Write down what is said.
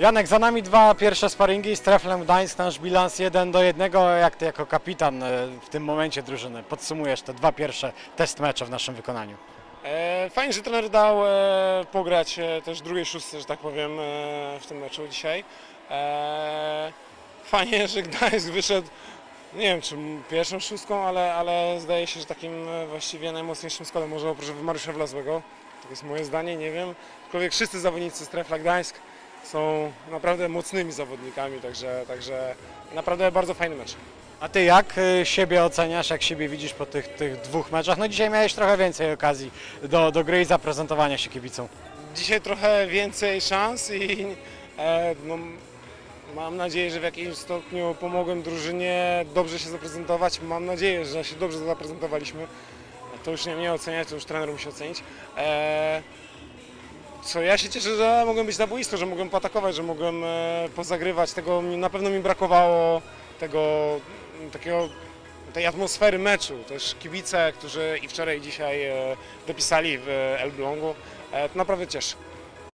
Janek, za nami dwa pierwsze sparingi z treflem Gdańsk, nasz bilans 1:1. Jak Ty jako kapitan w tym momencie drużyny podsumujesz te dwa pierwsze test mecze w naszym wykonaniu? Fajnie, że trener dał pograć też drugiej szóstce, że tak powiem, w tym meczu dzisiaj. Fajnie, że Gdańsk wyszedł, nie wiem czy pierwszą szóstką, ale zdaje się, że takim właściwie najmocniejszym składem, może oprócz Mariusza Wlazłego. To jest moje zdanie, nie wiem. Aczkolwiek wszyscy zawodnicy z trefla Gdańsk są naprawdę mocnymi zawodnikami, także naprawdę bardzo fajny mecz. A Ty jak siebie oceniasz, jak siebie widzisz po tych dwóch meczach? No dzisiaj miałeś trochę więcej okazji do gry i zaprezentowania się kibicom. Dzisiaj trochę więcej szans i no, mam nadzieję, że w jakimś stopniu pomogłem drużynie dobrze się zaprezentować. Mam nadzieję, że się dobrze zaprezentowaliśmy. To już nie mnie oceniać, to już trener musi ocenić. Co ja się cieszę, że mogłem być na boisku, że mogłem poatakować, że mogłem pozagrywać. Tego na pewno mi brakowało, tej atmosfery meczu. Też kibice, którzy i wczoraj i dzisiaj dopisali w Elblągu. To naprawdę cieszy.